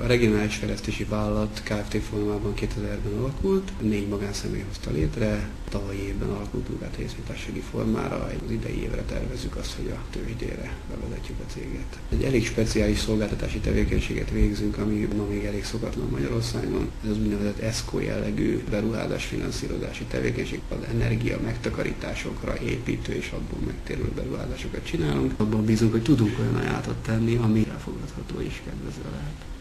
A Regionális Fejlesztési Vállalat Kft. Formában 2000-ben alakult, 4 magánszemély hozta létre, tavalyi évben alakult privát részvénytársasági formára, az idei évre tervezzük azt, hogy a tőzsdére bevezetjük a céget. Egy elég speciális szolgáltatási tevékenységet végzünk, ami ma még elég szokatlan Magyarországon, ez az úgynevezett ESCO jellegű beruházás finanszírozási tevékenység, az energia megtakarításokra építő és abból megtérülő beruházásokat csinálunk. Abban bízunk, hogy tudunk olyan ajánlatot tenni, ami elfogadható és kedvező lehet.